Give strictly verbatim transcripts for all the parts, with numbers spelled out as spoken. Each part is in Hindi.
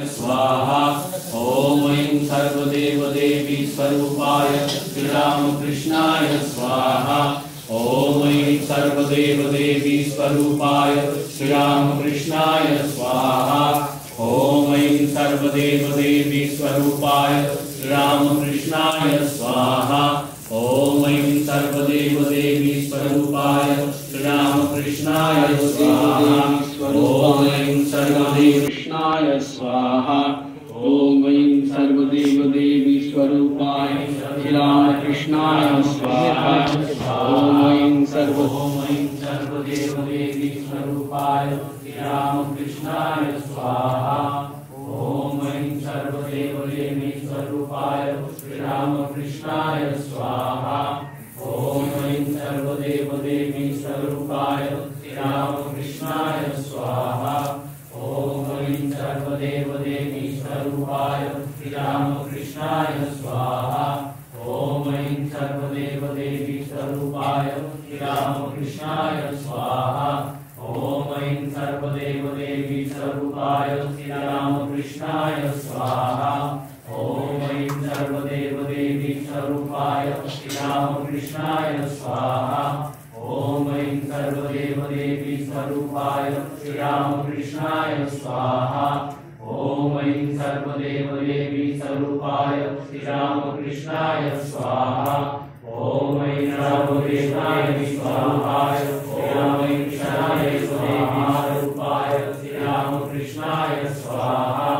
स्वाहा ओम ऐं सर्वदेव देवी स्वरूपाय श्री राम कृष्णाय स्वाहा। ओम ऐं सर्वदेव देवी स्वरूपाय श्री राम कृष्णाय स्वाहा। ओम ऐं सर्वदेव देवी स्वरूपाय श्री राम कृष्णाय स्वाहा। ओम ऐं सर्वदेव कृष्णाय स्वाहा। ओम ऐं सर्वदेव देवी स्वरूपाय श्री राम कृष्णाय स्वाहा। ओम ऐं सर्व ओम ऐं सर्वदेव देवी स्वरूपाय श्री राम कृष्णाय स्वाहा। ओम ऐं सर्वदेव देवी स्वरूपाय श्री राम कृष्णाय स्वाहा। ओम ऐं सर्वदेव देवी स्वरूपाय श्री राम कृष्णाय स्वाहा। ओम ऐं सर्वदेव देवी स्वरूपाय श्री राम कृष्णाय स्वाहा। ओम ऐं सर्वदेव देवी स्वरूपाय श्री राम कृष्णाय स्वाहा। ओम ऐं सर्वदेव देवी स्वरूपाय श्री राम कृष्णाय स्वाहा। ओम ऐं सर्वदेव देवी स्वरूपाय श्री राम कृष्णाय स्वाहा। ओम ऐं सर्वदेव देवी स्वरूपाय श्री राम कृष्णाय स्वाहा। ओम ऐं सर्वदेव देवी स्वरूपाय श्री राम कृष्णाय स्वाहा। ओम ऐं सर्वदेवाय स्वाहाय। ओम ऐं शरणाय स्वाहाय श्री राम कृष्णाय स्वाहा।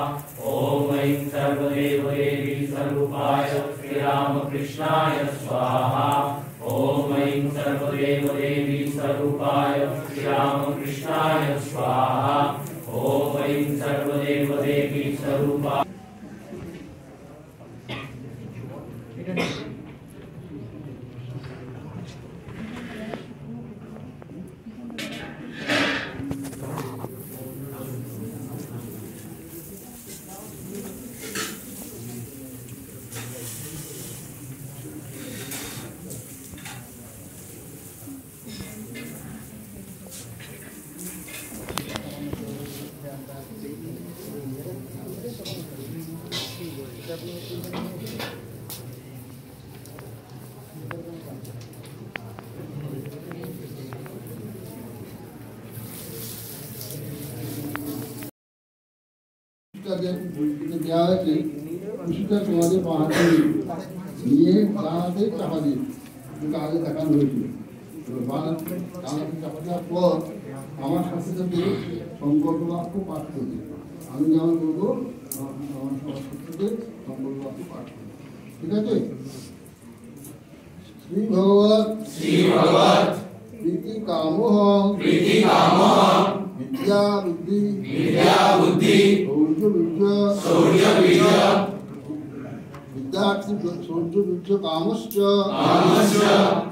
ओम ऐं सर्वदेव देवी स्वरूपाय श्री राम कृष्णाय स्वाहा। ओम ऐं सर्वदेव देवी स्वरूपाय श्री राम कृष्णाय स्वाहा। ओम ऐं सर्वदेव देवी स्वरूपा क्या है कि उसी का तुम्हारे बाहर ये आगे चाहते उनका आगे थकान होगी পর আমার সাথে সাথে সম্পর্ক বাক্য পাঠ করবে। আমি যেমন বলবো আমার সাথে সম্পর্ক বাক্য পাঠ করবে। ঠিক আছে। শ্রী ভগবৎ শ্রী ভগবৎ প্রীতি কামহ প্রীতি কামহ विद्या बुद्धि विद्या बुद्धि शौर्य बीज शौर्य बीज विद्यार्थी शौर्य बीज कामश्च कामश्च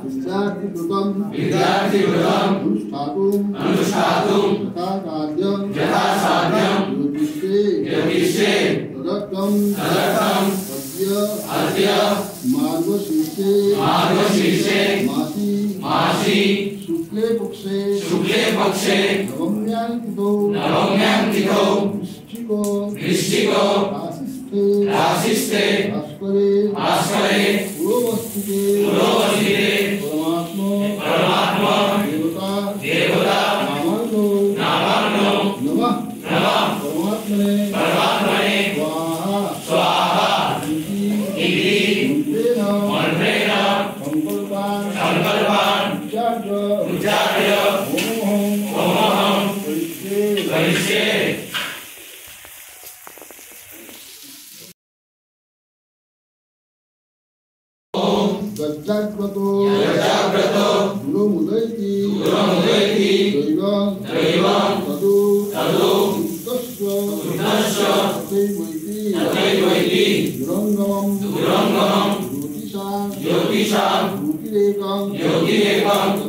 विद्यार्थी कृतम विद्यार्थी कृतम अनुष्ठातुम अनुष्ठातुम यथा साध्यम यथा साध्यम ज्योतिषे ज्योतिषे तदर्थम तदर्थम अद्य अद्य मार्गशीर्षे मार्गशीर्षे मासी मासी शुक्ले पक्षे शुक्ले पक्षे नवम्यांकितो नवम्यांकितो वृश्चिको वृश्चिको राशिस्ते राशिस्ते भास्करे भास्करे पुरोवस्तिते पुरोवस्तिते परमात्मा परमात्मा देवता देवता नामार्नो नामार्नो नमः नमः परमात्मने परमात्मने स्वाहा स्वाहा इति इति मंत्रेण मंत्रेण संकल्पान् संकल्पान् उच्चार्य ओम ओम वैसे गजाग्रतो गजाग्रतो गुरु मुदयति गुरु मुदयति दैवं दैवं तदु तदु तस्य तस्य तैवैति तैवैति दुरंगमं दुरंगमं ज्योतिषां ज्योतिषां योगिरेकं योगिरेकं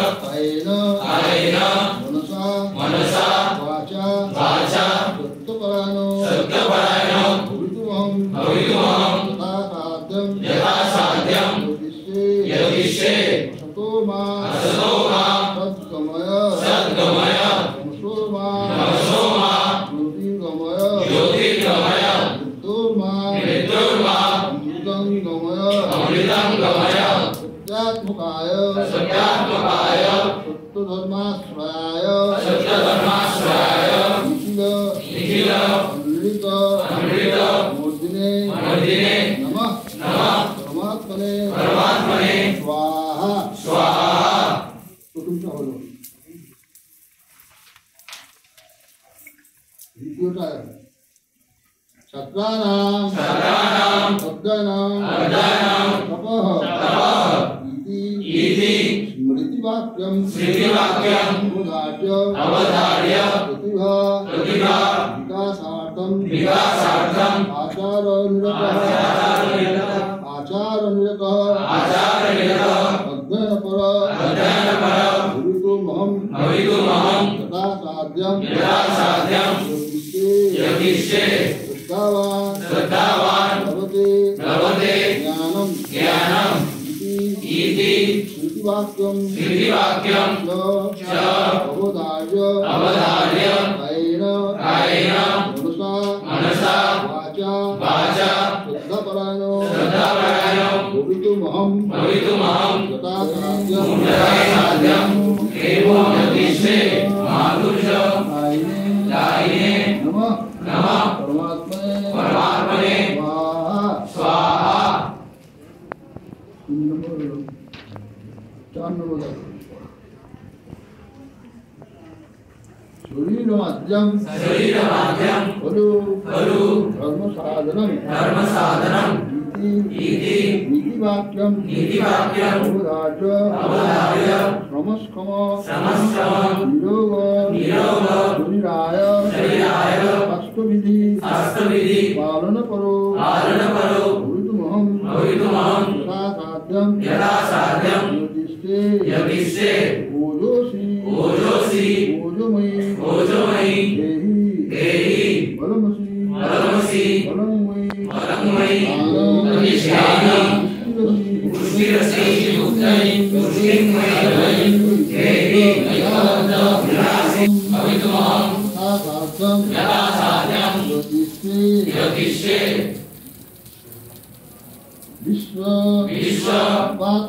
आयना आयना मनसा मनसा वाचा वाचा सत्यपरायणो सत्यपरायणो भवितुमं भवितुमं यथासाध्यं यथासाध्यं यदिशे सतोमा सतोमा सद्गमय सद्गमय नमसोमा नमसोमा ज्योतिर्गमय ज्योतिर्गमय मृत्योर्मा मृत्योर्मा अमृतंगमय अमृतंगमय सत्यात्मकाय सत्यात्मकाय सत्यधर्माश्रयाय सत्यधर्माश्रयाय निखिल निखिल अमृत अमृत मूर्तिने मूर्तिने नमः नमः परमात्मने परमात्मने स्वाहा स्वाहा तो तुम क्या बोलो रिपोर्ट आया सत्राणां सत्राणां अग्नानां अग्नानां तपः तपः इति इति स्मृतिवाक्यं स्मृतिवाक्यं अवधार्य अवधार्य प्रतिभा प्रतिभा विकासार्थं विकासार्थं आचारनिरतः आचार निरत आचार निरत अध्ययन पर अध्ययन पर भवितु महम भवितु महम तथा साध्यम तथा साध्यम योगिष्टे योगिष्टे सद्भावान सद्भावान भवते भवते ज्ञानम ज्ञानम इति इति वाक्यम इति वाक्यम च अवधार्य अवधार्य आयन आयन मनसा मनसा वाचा वाचा सद्भावानो सद्भाव भवितुमहं भवितुमहं तथा साध्यं तथा साध्यं एवं यदिष्टे माधुर्यं दायिने नमः नमः परमात्मने परमात्मने स्वाहा स्वाहा चार नंबर शरीरमाध्यं शरीरमाध्यं खलु खलु धर्मसाधनं धर्मसाधनं इति नीतिवाक्यं नीतिवाक्यं अवधार्य अवधार्य श्रमस्कमः श्रमस्कमः निरोगः निरोगः शरीराय शरीराय अष्टविधि अष्टविधि पालनपरो पालनपरो भवितुमहं भवितुमहं यथा साध्यं यथा साध्यं योगिष्टे योगिष्टे ओजोषि ओजोषि ओजोमयि ओजोमयि देहि देहि बलमसि बलमसि बलमयि बलमयि नमः नमः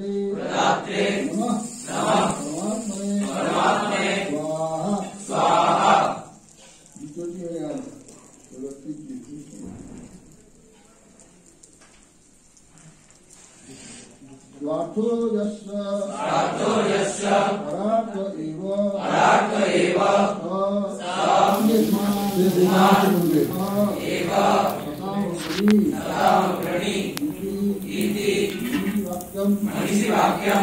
परमात्मने परमात्मने स्वाहा स्वाहा साधो यस्य साधो यस्य परात्व एव परात्व एव साम्येषां सिद्धां एव सदां प्रणी इति वाक्यं मनीषी वाक्यं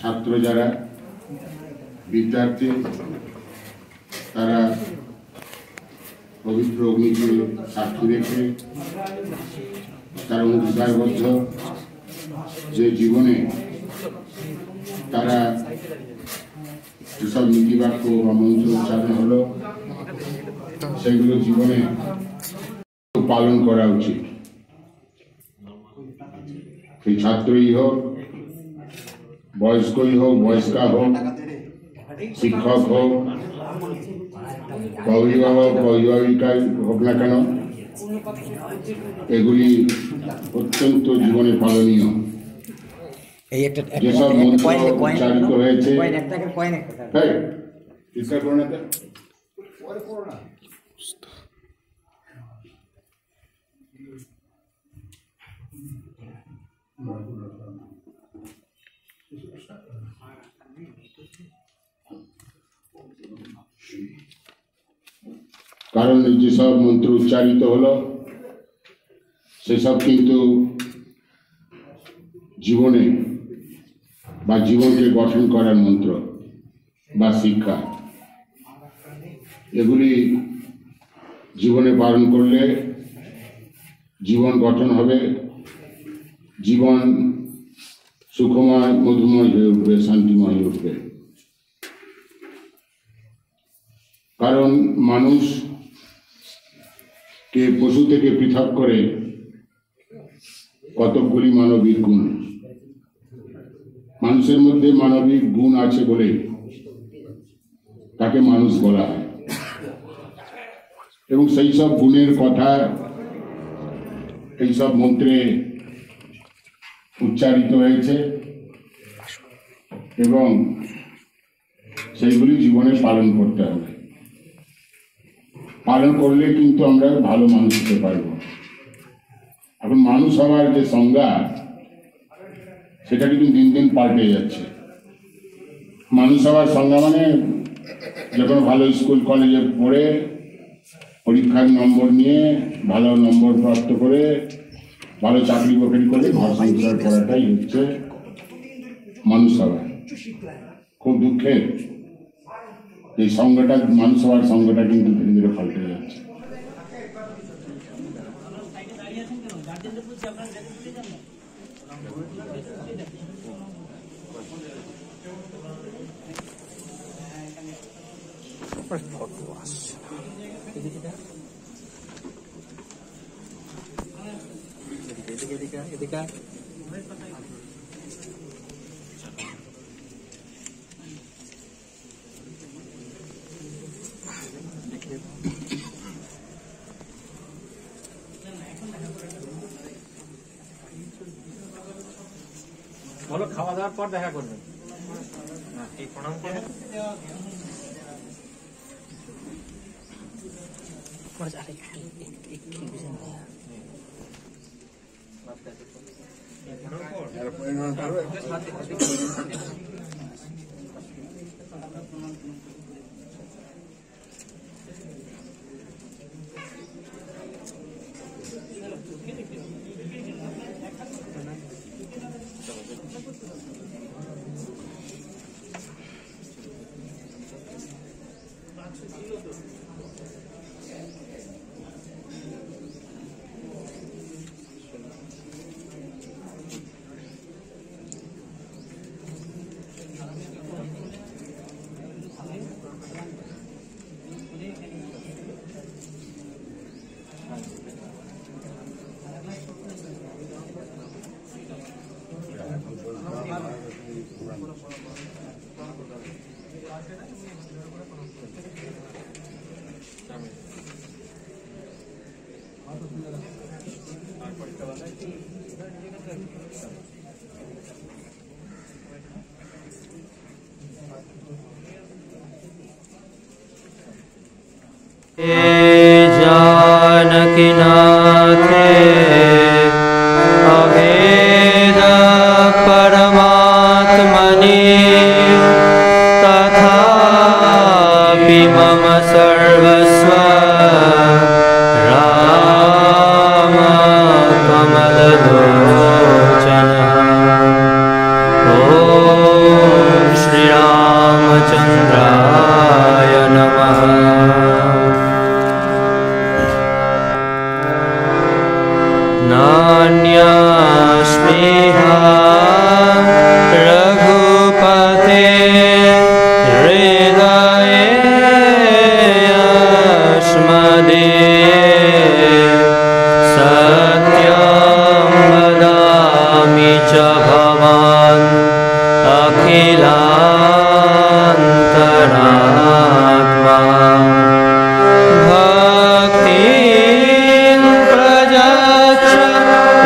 ছাত্র যারা বিদ্যার্থী তারা পবিত্র অগ্নিকে সাক্ষী রেখে তারা অঙ্গীকারবদ্ধ যে জীবনে তারা যেসব নীতিবাক্য বা মন্ত্র উচ্চারণ হলো সেগুলো জীবনে পালন করা উচিত। সেই ছাত্রই হোক, বয়স্কই হোক, বয়স্কা হোক, শিক্ষক হোক, অভিভাবক অভিভাবিকাই হোক না কেন, এগুলি অত্যন্ত জীবনে পালনীয়। যেসব মন্ত্র উচ্চারিত হয়েছে कारण যেসব মন্ত্র উচ্চারিত হলো সেসব কিন্তু জীবনে বা জীবনকে গঠন করার মন্ত্র বা শিক্ষা। এগুলি জীবনে পালন করলে জীবন গঠন হবে, জীবন সুখময় মধুময় হয়ে উঠবে, শান্তিময় হয়ে উঠবে। কারণ মানুষকে পশু থেকে পৃথক করে কতকগুলি মানবিক গুণ, মানুষের মধ্যে মানবিক গুণ আছে বলে তাকে মানুষ বলা হয় এবং সেই সব গুণের কথা এইসব মন্ত্রে উচ্চারিত হয়েছে এবং সেইগুলি জীবনে পালন করতে হবে। পালন করলে কিন্তু আমরা ভালো মানুষ হতে পারব। এখন মানুষ হওয়ার যে সংজ্ঞা সেটা কিন্তু দিন দিন পাল্টে যাচ্ছে। মানুষ হওয়ার সংজ্ঞা মানে যে কোনো ভালো স্কুল কলেজে পড়ে পরীক্ষার নম্বর নিয়ে ভালো নম্বর প্রাপ্ত করে ভালো চাকরি বাকরি করে ঘর সংসার করাটাই হচ্ছে মানুষ হওয়া। খুব দুঃখের এই সংজ্ঞাটা, মানুষ হওয়ার সংজ্ঞাটা কিন্তু ধীরে ধীরে পাল্টে যাচ্ছে। বলো, খাওয়া দাওয়ার পর দেখা করবেন। প্রণাম করবেন। भक्तिं प्रजाच्च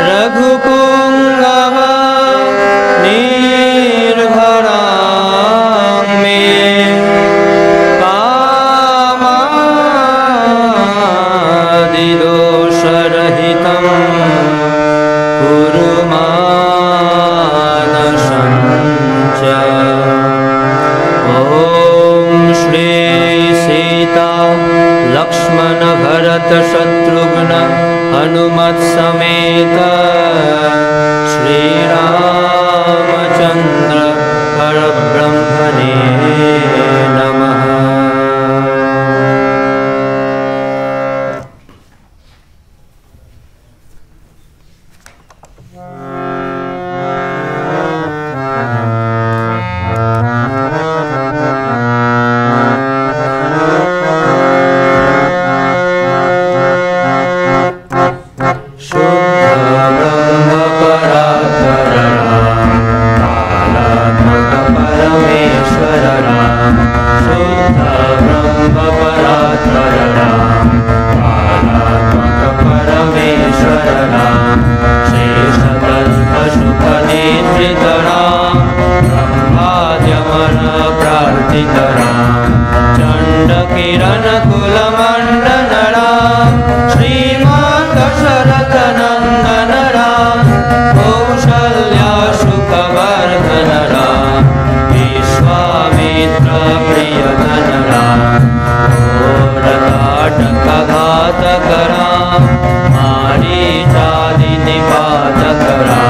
रघुपुंगव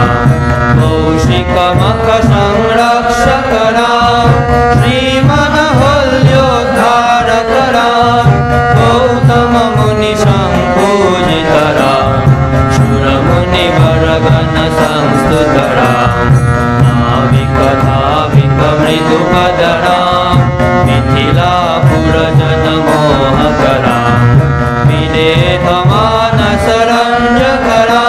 कौशिकमक संरक्षक राम श्रीमन होल्योद्धारक राम गौतम मुनि संपूजित राम शूर मुनि वरगण संस्तुत राम नाविकधाविक मृदुपद राम मिथिलापुर जन मोहक राम विदेह मानस रंजक राम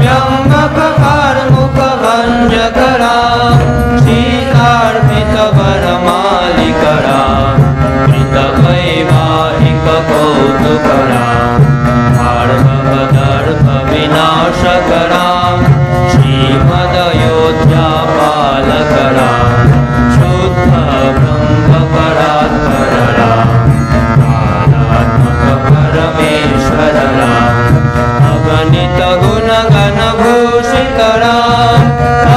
व्यंगक कार्मुक भंजक राम शीलार्पित वर मालिक राम कृत वैवाहिक कौतुक राम भार्गव दर्भ विनाशक राम श्रीमदयोध्या पालक राम शुद्ध ब्रह्म परात्पर राम कालात्मक परमेश्वर राम अगणित गुणगण भूषित राम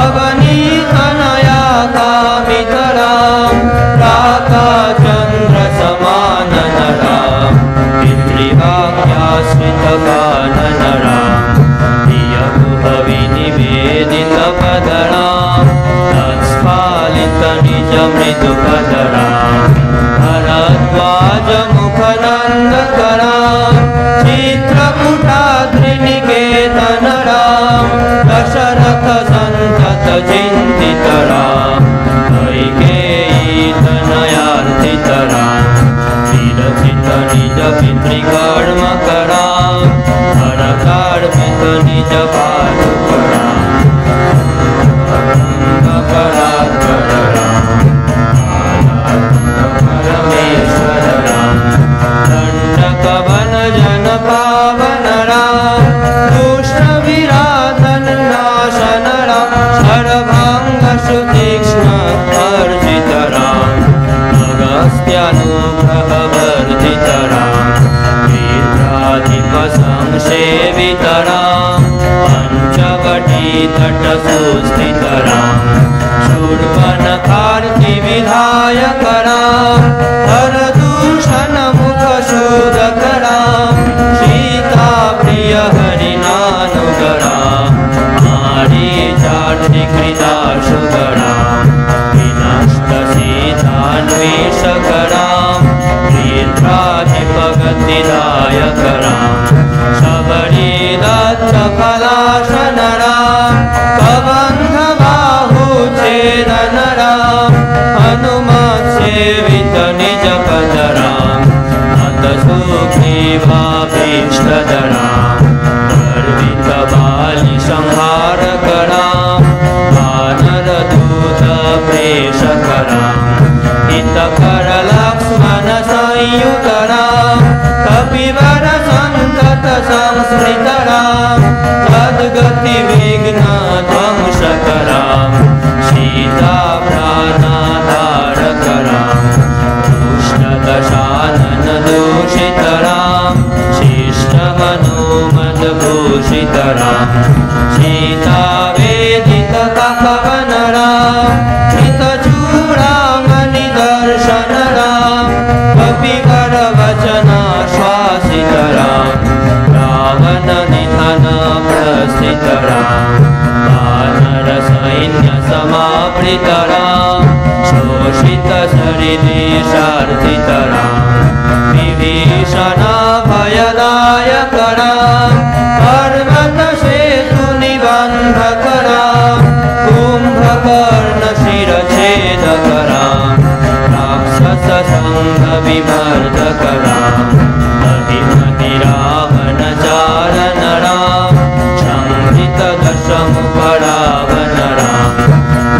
अगणित अनया कामित राम राका चंद्र समानन राम पितृवाक्याश्रित कानन राम प्रिय भुवि निवेदित पद राम तत्स्फालित निज मृदु पद राम भरद्वाज मुखनंदक राम चित्रकूटाद्रिनिकेतन राम दशरथ संतत चिंतित राम कैकेयी तनयार्थित राम तिरचित निज पितृकर्मक राम भरतार्पित निज पादुक राम परात्पर राम परमेश्वर राम दंडक वन जन पावन राम दुष्ट विराधन नाशन राम सर्वांग सुतीक्ष्ण अर्जित राम अगस्त्यानुग्रह वर्जित राम वीराधिप संसेवित राम पंचवटी तट सुस्थित राम शूर्पण कार्ति विधायक राम हर दूषण मुख शोधक राम सीता प्रिय हरिनानुग राम मारीचार्थिकृदाशुग राम विनष्ट सीतान्वेषक राम वीराधिपगतिदायक राम शबरी दत्त पलाशन राम कबंध बाहु छेदन राम हनुमत सेवित निज पद राम अत सुग्रीवाभीष्टद राम गर्वित बाली संहारक राम वानर दूत प्रेषक राम हितकर लक्ष्मण संयुत राम कपिवर संतत संस्मृत राम तद्गति विघ्न ध्वंसक राम सीता प्राणधारक राम दुष्ट दशानन दूषित राम शिष्ट मनोमद भूषित राम सीता वेदित कवन राम कृत चूड़ामणि दर्शन राम कपिवर वचना श्वासित राम रावण निधन प्रस्थित राम वानर सैन्य समावृत राम शोषित शरीरेशार्थित राम विभीषण भयदायक राम पर्वत सेतु निबंधक राम कुंभकर्ण शिरछेदक राम राक्षस संघ विमर्दक राम अधिपति रावण चारण राम संहृत दशम परावन राम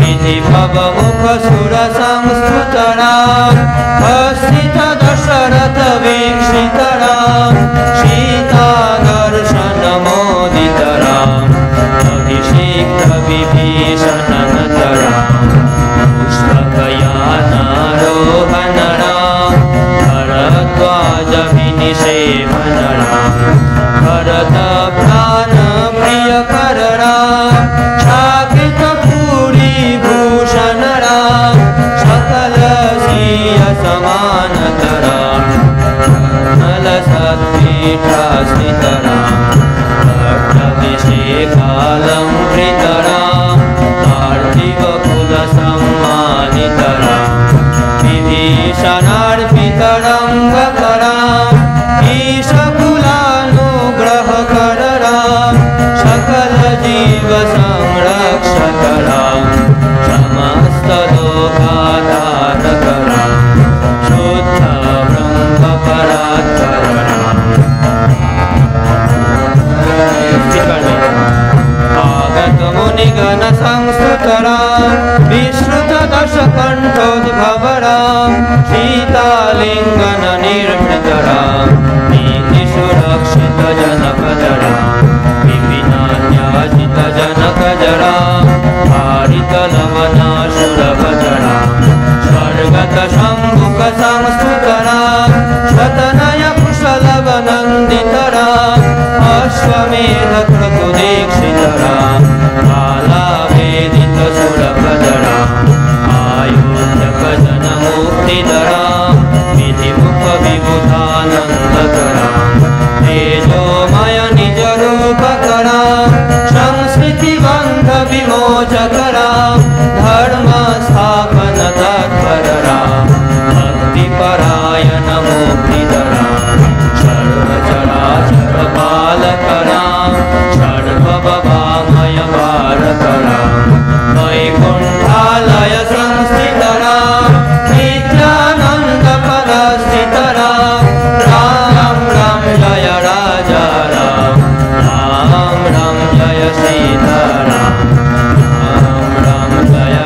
विधि भव मुख सुर संस्कृत राम हस्तित दशरथ वीक्षित राम सीता दर्शन मोदित राम अभिषेक विभीषण नत राम पुष्पक यानारोहण राम भरद्वाज विनिसेवन राम भरत प्राण प्रिय कर राम छाकित पूरी भूषण राम सकल सिय समानत राम नल सत्य सकलं समस्त लोकाधारकरं शुद्ध ब्रह्म परात्परं आगत मुनिगण संस्तुतरां विश्रुत दश कंठोद्भवरां सीतालिंगन निर्मृतरां नीति सुरक्षित जनपदरां जनकजरां हारितलवनाशुरभजरां स्वर्गत शंभुक संस्तुतरां शतनय कुशलवनन्दितरां अश्वमेध क्रतुदीक्षितरां कालावेदित सुरभजरां आयुर्जन मुक्तिधरां विधिमुख विबुधानन्दकरां तेजोमय निजरूपकरां बंध विमोचकरां धर्म स्थापन तत्पररां भक्तिपरायण मोक्षितरां सर्वचराचर पालकरां सर्वभवामय पालकरां वैकुंठालय संस्थितरां नित्यानंद पदस्थितरां राम राम जय राजा राम राम राम जय रघुपति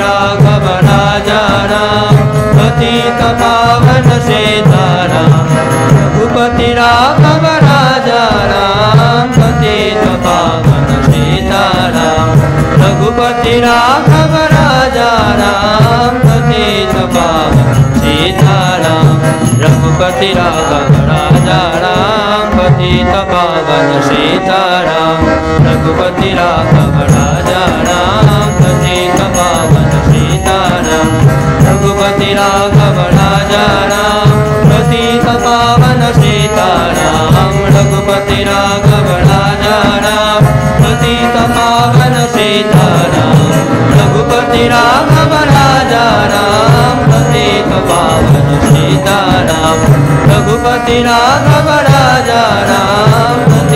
राघव राजा राम। मेरा खबर राजा राम सतीश पावन सीताराम, रघुपति राघव राजा राम सतीश पावन सीताराम, रघुपति राघव राजा राम सतीश पावन सीताराम, रघुपति राघव राजा राम सतीश पावन सीताराम, रघुपति राघव राजा राम सतीश पावन सीताराम, रघुपति राघव राजा राम सतीश पावन सीताराम, रघुपति राघव राजा राम